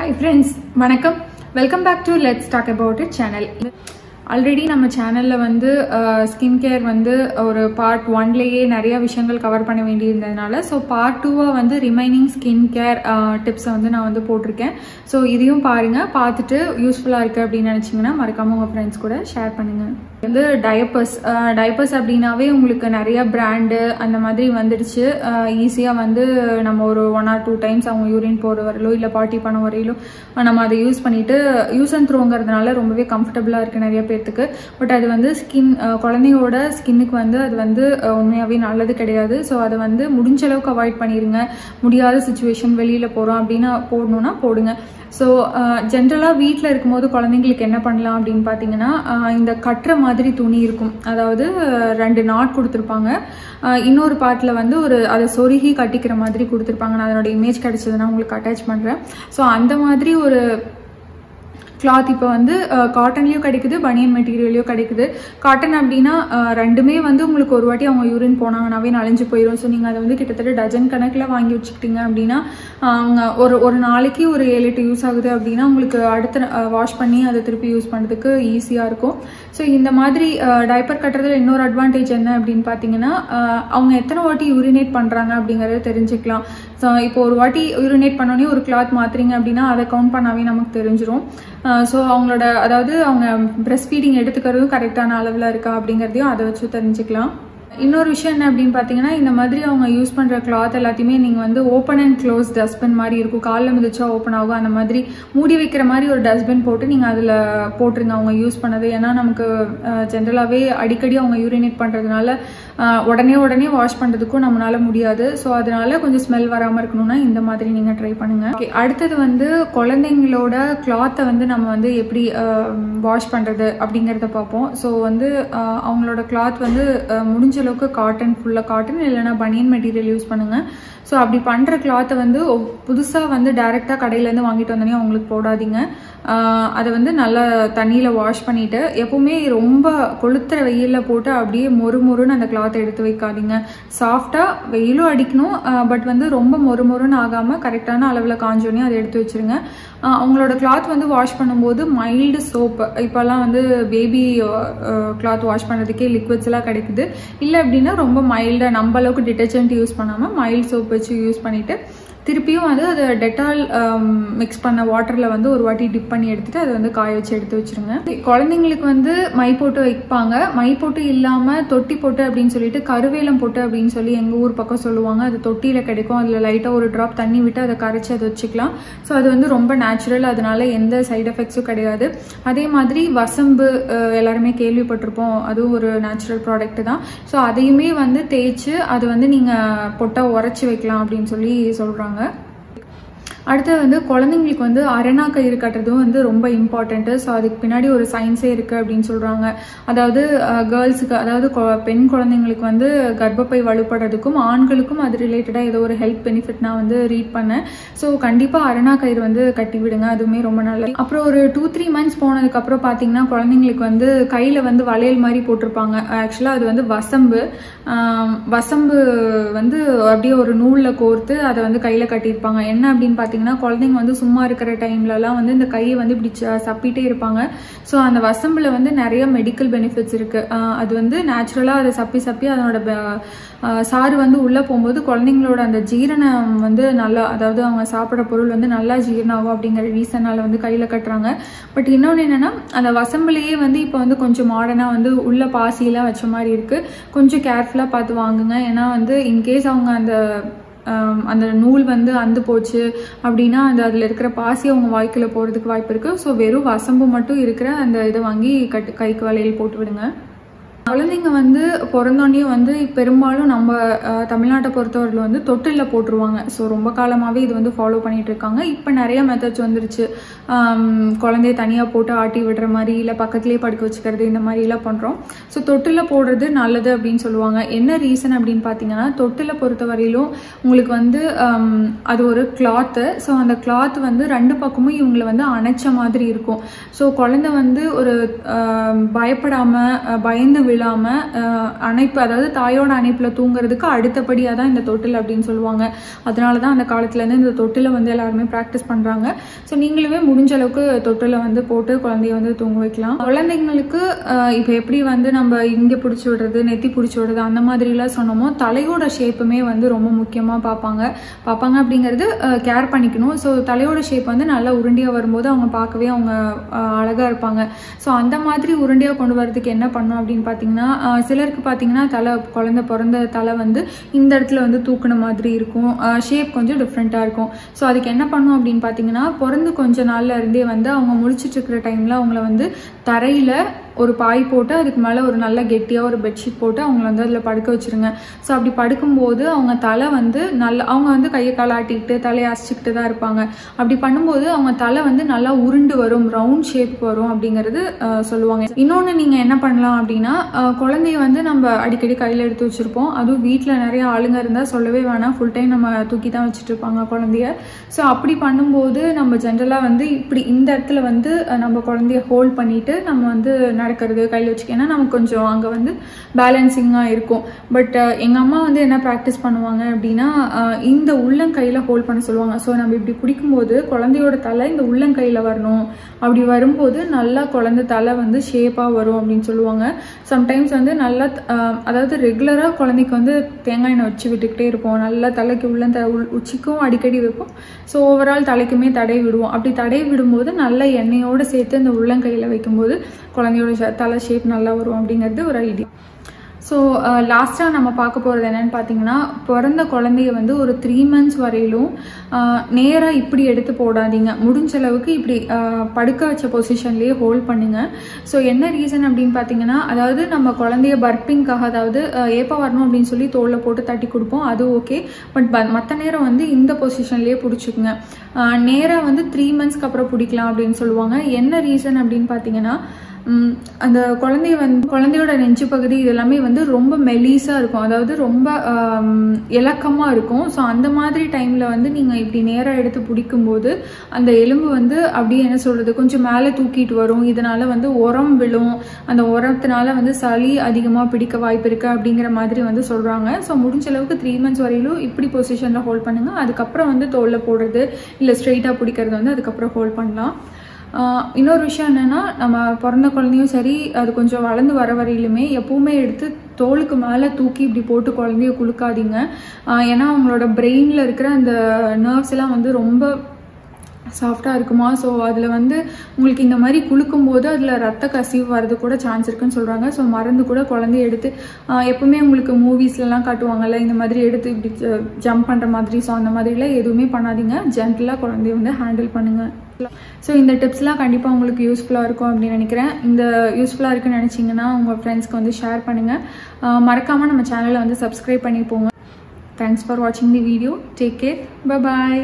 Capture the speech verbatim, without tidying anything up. Hi friends, வணக்கம். Welcome back to Let's Talk About It channel. Already நம்ம சேனல்ல வந்து ஸ்கின் கேர் வந்து ஒரு பார்ட் one லயே நிறைய விஷயங்கள் கவர் பண்ண வேண்டியிருந்ததனால சோ பார்ட் two-ஆ வந்து ரிமைனிங் ஸ்கின் கேர் டிப்ஸ் வந்து நான் வந்து போட்டுருக்கேன். சோ இதையும் பாருங்க. பார்த்துட்டு யூஸ்ஃபுல்லா இருக்கு அப்படி நினைச்சீங்கனா மறக்காம உங்க फ्रेंड्स கூட ஷேர் பண்ணுங்க. வந்து டைப்பர்ஸ் டைப்பர்ஸ் அப்படினாவே உங்களுக்கு நிறைய பிராண்ட் அந்த மாதிரி வந்துடுச்சு. ஈஸியா வந்து நம்ம ஒரு one or two டைம்ஸ் அவங்க யூரின் போற வரலோ இல்ல பார்ட்டி பண்ண வரலோ நம்ம அதை யூஸ் பண்ணிட்டு யூஸ் அண்ட் த்ரோங்கிறதுனால ரொம்பவே கம்ஃபர்ட்டபிளா இருக்கு நிறைய பேருக்கு. பட் அது வந்து ஸ்கின் குழந்தையோட ஸ்கின்னுக்கு வந்து அது வந்து உண்மையாவே நல்லது கிடையாது. சோ அது வந்து முடிஞ்ச அளவுக்கு அவாய்ட் பண்ணிருங்க. முடியாத சுச்சுவேஷன் வெளியில போறோம் அப்படின்னா போடணும்னா போடுங்க. ஸோ ஜென்ரலாக வீட்டில் இருக்கும்போது குழந்தைங்களுக்கு என்ன பண்ணலாம் அப்படின்னு பார்த்தீங்கன்னா இந்த கட்டுற மாதிரி துணி இருக்கும். அதாவது ரெண்டு நாட் கொடுத்துருப்பாங்க. இன்னொரு பார்ட்டில் வந்து ஒரு அதை சொருகி கட்டிக்கிற மாதிரி கொடுத்துருப்பாங்க. நான் அதனோட இமேஜ் கிடச்சதுன்னா உங்களுக்கு அட்டாச் பண்ணுறேன். ஸோ அந்த மாதிரி ஒரு கிளாத் இப்போ வந்து காட்டன்லேயும் கிடைக்குது, பனியன் மெட்டீரியல்லையும் கிடைக்குது. காட்டன் அப்படின்னா ரெண்டுமே வந்து உங்களுக்கு ஒரு வாட்டி அவங்க யூரின் போனாங்கன்னாவே நலஞ்சு போயிடும். ஸோ நீங்கள் அதை வந்து கிட்டத்தட்ட டஜன் கணக்கில் வாங்கி வச்சுக்கிட்டீங்க அப்படின்னா அவங்க ஒரு ஒரு நாளைக்கு ஒரு ஏழு எட்டு யூஸ் ஆகுது அப்படின்னா உங்களுக்கு அடுத்த வாஷ் பண்ணி அதை திருப்பி யூஸ் பண்ணுறதுக்கு ஈஸியாக இருக்கும். ஸோ இந்த மாதிரி டைப்பர் கட்டுறதுல இன்னொரு அட்வான்டேஜ் என்ன அப்படின்னு பார்த்தீங்கன்னா அவங்க எத்தனை வாட்டி யூரினேட் பண்ணுறாங்க அப்படிங்கிறத தெரிஞ்சுக்கலாம். ஸோ இப்போ ஒரு வாட்டி யூரினேட் பண்ணோன்னே ஒரு கிளாத் மாற்றுறீங்க அப்படின்னா அதை கவுண்ட் பண்ணாவே நமக்கு தெரிஞ்சிடும். ஸோ அவங்களோட அதாவது அவங்க பிரெஸ்ட் ஃபீடிங் எடுத்துக்கிறதும் கரெக்டான அளவில் இருக்கா அப்படிங்கிறதையும் அதை வச்சு தெரிஞ்சுக்கலாம். இன்னொரு விஷயம் என்ன அப்படின்னு பார்த்தீங்கன்னா இந்த மாதிரி அவங்க யூஸ் பண்ணுற கிளாத் எல்லாத்தையுமே நீங்கள் வந்து ஓப்பன் அண்ட் க்ளோஸ் டஸ்ட்பின் மாதிரி இருக்கும். காலில் மிதிச்சா ஓப்பன் ஆகும். அந்த மாதிரி மூடி வைக்கிற மாதிரி ஒரு டஸ்ட்பின் போட்டு நீங்கள் அதில் போட்டுருங்க அவங்க யூஸ் பண்ணது. ஏன்னா நமக்கு ஜென்ரலாகவே அடிக்கடி அவங்க யூரினேட் பண்ணுறதுனால உடனே உடனே வாஷ் பண்ணுறதுக்கும் நம்மளால முடியாது. ஸோ அதனால கொஞ்சம் ஸ்மெல் வராமல் இருக்கணும்னா இந்த மாதிரி நீங்கள் ட்ரை பண்ணுங்கள். ஓகே, அடுத்தது வந்து குழந்தைங்களோட கிளாத்தை வந்து நம்ம வந்து எப்படி வாஷ் பண்ணுறது அப்படிங்கிறத பார்ப்போம். ஸோ வந்து அவங்களோட கிளாத் வந்து முடிஞ்ச அளவுக்கு காட்டன் ஃபுல்லாக காட்டன் இல்லைன்னா பனியன் மெட்டீரியல் யூஸ் பண்ணுங்க. ஸோ அப்படி பண்ணுற கிளாத்தை வந்து புதுசாக வந்து டைரெக்டாக கடையிலேருந்து வாங்கிட்டு வந்தோடனே அவங்களுக்கு போடாதீங்க. அதை வந்து நல்லா தண்ணியில் வாஷ் பண்ணிவிட்டு எப்போவுமே ரொம்ப கொளுத்துற வெயிலில் போட்டு அப்படியே மொறு மொறுன்னு அந்த கிளாத்தை எடுத்து வைக்காதீங்க. சாஃப்டாக வெயிலும் அடிக்கணும், பட் வந்து ரொம்ப மொறு மொறுன்னு ஆகாமல் கரெக்டான அளவில் காஞ்சோடனே அதை எடுத்து வச்சுருங்க. அவங்களோட கிளாத் வந்து வாஷ் பண்ணும்போது மைல்டு சோப்பு, இப்போல்லாம் வந்து பேபி கிளாத் வாஷ் பண்ணுறதுக்கே லிக்விட்ஸ்லாம் கிடைக்குது. இல்லை அப்படின்னா ரொம்ப மைல்டாக நம்ம அளவுக்கு டிட்டர்ஜென்ட் யூஸ் பண்ணாமல் மைல்டு சோப் வச்சு யூஸ் பண்ணிவிட்டு திருப்பியும் வந்து அதை டெட்டால் மிக்ஸ் பண்ண வாட்டரில் வந்து ஒரு வாட்டி டிப் பண்ணி எடுத்துகிட்டு அதை வந்து காய வச்சு எடுத்து வச்சுருங்க. குழந்தைங்களுக்கு வந்து மை போட்டு வைப்பாங்க. மை போட்டு இல்லாமல் தொட்டி போட்டு அப்படின்னு சொல்லிட்டு கருவேலம் போட்டு அப்படின்னு சொல்லி எங்கள் ஊர் பக்கம் சொல்லுவாங்க. அது தொட்டியில் கிடைக்கும். அதில் லைட்டாக ஒரு ட்ராப் தண்ணி விட்டு அதை கரைச்சி அதை வச்சுக்கலாம். ஸோ அது வந்து ரொம்ப நேச்சுரல், அதனால எந்த சைட் எஃபெக்ட்ஸும் கிடையாது. அதே மாதிரி வசம்பு எல்லாருமே கேள்விப்பட்டிருப்போம். அதுவும் ஒரு நேச்சுரல் ப்ராடக்ட் தான். ஸோ அதையுமே வந்து தேய்ச்சி அது வந்து நீங்கள் பொட்டாக உரைச்சி வைக்கலாம் அப்படின்னு சொல்லி சொல்கிறாங்க. அடுத்தது வந்து குழந்தைங்களுக்கு வந்து அரணா கயிறு கட்டுறதும் வந்து ரொம்ப இம்பார்ட்டன்ட்டு. ஸோ அதுக்கு பின்னாடி ஒரு சயின்ஸே இருக்குது அப்படின்னு சொல்கிறாங்க. அதாவது கேர்ள்ஸுக்கு அதாவது பெண் குழந்தைங்களுக்கு வந்து கர்ப்பப்பை வலுப்படுறதுக்கும் ஆண்களுக்கும் அது ரிலேட்டடாக ஏதோ ஒரு ஹெல்த் பெனிஃபிட் நான் வந்து ரீட் பண்ணேன். ஸோ கண்டிப்பாக அரணா கயிறு வந்து கட்டி விடுங்க, அதுவுமே ரொம்ப நல்லது. அப்புறம் ஒரு டூ த்ரீ மந்த்ஸ் போனதுக்கப்புறம் பார்த்தீங்கன்னா குழந்தைங்களுக்கு வந்து கையில் வந்து வளையல் மாதிரி போட்டிருப்பாங்க. ஆக்சுவலாக அது வந்து வசம்பு வசம்பு வந்து அப்படியே ஒரு நூலில் கோர்த்து அதை வந்து கையில் கட்டியிருப்பாங்க. என்ன அப்படின்னு பார்த்தீங்கன்னா குழந்தைங்க வந்து சும்மா இருக்கிற டைம்லலாம் வந்து இந்த கையை வந்து இப்படி சப்பிட்டே இருப்பாங்க. ஸோ அந்த வசம்புல வந்து நிறைய மெடிக்கல் பெனிஃபிட்ஸ் இருக்கு. அது வந்து நேச்சுரலாக அதை சப்பி சப்பி அதனோட சாறு வந்து உள்ளே போகும்போது குழந்தைங்களோட அந்த ஜீரணம் வந்து நல்லா, அதாவது அவங்க சாப்பிட்ற பொருள் வந்து நல்லா ஜீரணம் ஆகும் அப்படிங்கிற ரீசனால் வந்து கையில் கட்டுறாங்க. பட் இன்னொன்று என்னென்னா அந்த வசம்புலேயே வந்து இப்போ வந்து கொஞ்சம் மாடர்னாக வந்து உள்ள பாசியெலாம் வச்ச மாதிரி இருக்குது. கொஞ்சம் கேர்ஃபுல்லாக பார்த்து வாங்குங்க. ஏன்னா வந்து இன்கேஸ் அவங்க அந்த அந்த நூல் வந்து அந்து போச்சு அப்படின்னா அந்த அதில் இருக்கிற பாசி அவங்க வாய்க்குள்ள போகிறதுக்கு வாய்ப்பு இருக்குது. ஸோ வெறும் வசம்பு மட்டும் இருக்கிற அந்த இதை வாங்கி கட்டு கைக்கு வளையல் போட்டு விடுங்க. குழந்தைங்க வந்து பிறந்தோடனே வந்து பெரும்பாலும் நம்ம தமிழ்நாட்டை பொறுத்தவரையில் வந்து தொட்டிலில் போட்டுருவாங்க. ஸோ ரொம்ப காலமாகவே இது வந்து ஃபாலோ பண்ணிகிட்டு இருக்காங்க. இப்போ நிறைய மெத்தட்ஸ் வந்துருச்சு. குழந்தைய தனியாக போட்டு ஆட்டி விடுற மாதிரி இல்லை பக்கத்துலேயே படுக்க வச்சுக்கிறது இந்த மாதிரிலாம் பண்ணுறோம். ஸோ தொட்டிலில் போடுறது நல்லது அப்படின்னு சொல்லுவாங்க. என்ன ரீசன் அப்படின்னு பார்த்தீங்கன்னா தொட்டிலில் பொறுத்தவரையிலும் உங்களுக்கு வந்து அது ஒரு கிளாத்து. ஸோ அந்த கிளாத் வந்து ரெண்டு பக்கமும் இவங்களை வந்து அணைச்ச மாதிரி இருக்கும். ஸோ குழந்தை வந்து ஒரு பயப்படாமல் பயந்து இல்லாம அணைப்பு அதாவது தாயோட அணைப்புல தூங்கிறதுக்கு அடுத்தபடியா தான் இந்த தொட்டில் அப்படினு சொல்வாங்க. அதனால தான் அந்த காலத்துல இருந்து இந்த தொட்டில வந்து எல்லாரும் பிராக்டீஸ் பண்றாங்க. சோ நீங்களுமே முடிஞ்ச அளவுக்கு தொட்டில வந்து போட்டு குழந்தையை வந்து தூங்க வைக்கலாம். குழந்தைகளுக்கு இப்போ எப்படி வந்து நம்ம இங்க புடிச்சு விடுறது நெத்தி புடிச்சு விடுறது அந்த மாதிரிலாம் சொன்னோமோ தலையோட ஷேப்புமே வந்து ரொம்ப முக்கியமா பாப்பாங்க. பாப்பாங்க அப்படிங்கிறது கேர் பண்ணிக்கணும். சோ தலையோட ஷேப் வந்து நல்லா உருண்டையா வரும்போது அவங்க பார்க்கவே அவங்க அழகா இருப்பாங்க. சோ அந்த மாதிரி உருண்டையா கொண்டு வரதுக்கு என்ன பண்ணணும் அப்படினு பாத்தீங்கன்னா சிலருக்கு பாத்தீங்கன்னா தலை குழந்தை பிறந்த தலை வந்து இந்த இடத்துல வந்து தூக்குன மாதிரி இருக்கும். ஷேப் கொஞ்சம் டிஃப்ரெண்டா இருக்கும். சோ அதுக்கு என்ன பண்ணணும் அப்படினு பாத்தீங்கன்னா பிறந்து கொஞ்ச நாள்ல இருந்தே வந்து அவங்க முழிச்சிட்டு இருக்கிற டைம்ல அவங்கள வந்து தரையில ஒரு பாய் போட்டு அதுக்கு மேலே ஒரு நல்ல கெட்டியாக ஒரு பெட்ஷீட் போட்டு அவங்கள வந்து அதில் படுக்க வச்சுருங்க. ஸோ அப்படி படுக்கும்போது அவங்க தலை வந்து நல்லா அவங்க வந்து கையை காலாட்டிக்கிட்டு தலையை அசிச்சுக்கிட்டு தான் இருப்பாங்க. அப்படி பண்ணும்போது அவங்க தலை வந்து நல்லா உருண்டு வரும், ரவுண்ட் ஷேப் வரும் அப்படிங்கிறது சொல்லுவாங்க. இன்னொன்று நீங்கள் என்ன பண்ணலாம் அப்படின்னா குழந்தைய வந்து நம்ம அடிக்கடி கையில் எடுத்து வச்சுருப்போம். அதுவும் வீட்டில் நிறைய ஆளுங்க இருந்தால் சொல்லவே வேணாம், ஃபுல் டைம் நம்ம தூக்கி தான் வச்சுட்டு இருப்பாங்க குழந்தைய. ஸோ அப்படி பண்ணும்போது நம்ம ஜென்ரலாக வந்து இப்படி இந்த இடத்துல வந்து நம்ம குழந்தைய ஹோல்ட் பண்ணிட்டு நம்ம வந்து நடக்கிறது கையில் வச்சுக்கேன்னா நமக்கு கொஞ்சம் அங்கே வந்து பேலன்சிங்காக இருக்கும். பட் எங்கள் அம்மா வந்து என்ன ப்ராக்டிஸ் பண்ணுவாங்க அப்படின்னா இந்த உள்ளங்கையில் ஹோல்ட் பண்ண சொல்லுவாங்க. ஸோ நம்ம இப்படி பிடிக்கும்போது குழந்தையோட தலை இந்த உள்ளங்கையில் வரணும். அப்படி வரும்போது நல்லா குழந்தை தலை வந்து ஷேப்பாக வரும் அப்படின்னு சொல்லுவாங்க. சம்டைம்ஸ் வந்து நல்லா அதாவது ரெகுலராக குழந்தைக்கு வந்து தேங்காய் எண்ணெய் வச்சு விட்டுக்கிட்டே இருப்போம். நல்லா தலைக்கு உள்ள உச்சிக்கும் அடிக்கடி வைப்போம். ஸோ ஓவரால் தலைக்குமே தடை விடுவோம். அப்படி தடை விடும்போது நல்ல எண்ணெயோடு சேர்த்து இந்த உள்ளங்கையில் வைக்கும்போது குழந்தையோட தலை ஷேப் நல்லா வரும் அப்படிங்கிறது ஒரு ஐடியா. ஸோ லாஸ்ட்டாக நம்ம பார்க்க போகிறது என்னென்னு பார்த்தீங்கன்னா பிறந்த குழந்தைய வந்து ஒரு த்ரீ மந்த்ஸ் வரையிலும் நேராக இப்படி எடுத்து போடாதீங்க. முடிஞ்ச அளவுக்கு இப்படி படுக்க வச்ச பொசிஷன்லேயே ஹோல்ட் பண்ணுங்கள். ஸோ என்ன ரீசன் அப்படின்னு பார்த்தீங்கன்னா அதாவது நம்ம குழந்தைய பர்பிங்காக அதாவது ஏப்பா வரணும் அப்படின்னு சொல்லி தோளில் போட்டு தட்டி கொடுப்போம், அது ஓகே. பட் மற்ற நேரம் வந்து இந்த பொசிஷன்லேயே பிடிச்சிக்குங்க. நேராக வந்து த்ரீ மந்த்ஸ்க்கு அப்புறம் பிடிக்கலாம் அப்படின்னு சொல்லுவாங்க. என்ன ரீசன் அப்படின்னு பார்த்தீங்கன்னா அந்த குழந்தைய வந்து குழந்தையோட நெஞ்சு பகுதி இதெல்லாமே வந்து ரொம்ப மெலிசாக இருக்கும், அதாவது ரொம்ப இலக்கமாக இருக்கும். ஸோ அந்த மாதிரி டைமில் வந்து நீங்கள் இப்படி நேராக எடுத்து பிடிக்கும்போது அந்த எலும்பு வந்து அப்படியே என்ன சொல்கிறது கொஞ்சம் மேலே தூக்கிட்டு வரும். இதனால் வந்து உரம் விழும், அந்த உரத்தினால வந்து சளி அதிகமாக பிடிக்க வாய்ப்பு இருக்குது அப்படிங்கிற மாதிரி வந்து சொல்கிறாங்க. ஸோ முடிஞ்ச அளவுக்கு த்ரீ மந்த்ஸ் வரையிலும் இப்படி பொசிஷனில் ஹோல்ட் பண்ணுங்கள். அதுக்கப்புறம் வந்து தோளில் போடுறது இல்லை ஸ்ட்ரெயிட்டாக பிடிக்கிறது வந்து அதுக்கப்புறம் ஹோல்ட் பண்ணலாம். இன்னொரு விஷயம் என்னென்னா நம்ம பிறந்த குழந்தையும் சரி அது கொஞ்சம் வளர்ந்து வர வரையிலுமே எப்பவுமே எடுத்து தோளுக்கு மேலே தூக்கி இப்படி போட்டு குழந்தைய குலுக்காதீங்க. ஏன்னா அவங்களோட பிரெயினில் இருக்கிற அந்த நர்வ்ஸ் எல்லாம் வந்து ரொம்ப சாஃப்டாக இருக்குமா. ஸோ அதில் வந்து உங்களுக்கு இந்த மாதிரி குலுக்கும்போது அதில் ரத்த கசிவு வர்றது கூட சான்ஸ் இருக்குன்னு சொல்கிறாங்க. ஸோ மறந்து கூட குழந்தைய எடுத்து எப்பவுமே உங்களுக்கு மூவிஸ்லலாம் காட்டுவாங்கல்ல இந்த மாதிரி எடுத்து இப்படி ஜம்ப் பண்ணுற மாதிரி. ஸோ அந்த மாதிரிலாம் எதுவுமே பண்ணாதீங்க. ஜென்டலாக குழந்தைய வந்து ஹேண்டில் பண்ணுங்கள். ஸோ இந்த டிப்ஸ்லாம் கண்டிப்பாக உங்களுக்கு யூஸ்ஃபுல்லாக இருக்கும் அப்படின்னு நினைக்கிறேன். இந்த யூஸ்ஃபுல்லாக இருக்குன்னு நினச்சிங்கன்னா உங்கள் ஃப்ரெண்ட்ஸ்க்கு வந்து ஷேர் பண்ணுங்கள். மறக்காமல் நம்ம சேனலை வந்து சப்ஸ்கிரைப் பண்ணிப்போங்க. தேங்க்ஸ் ஃபார் வாட்சிங் the video. Take care. Bye bye.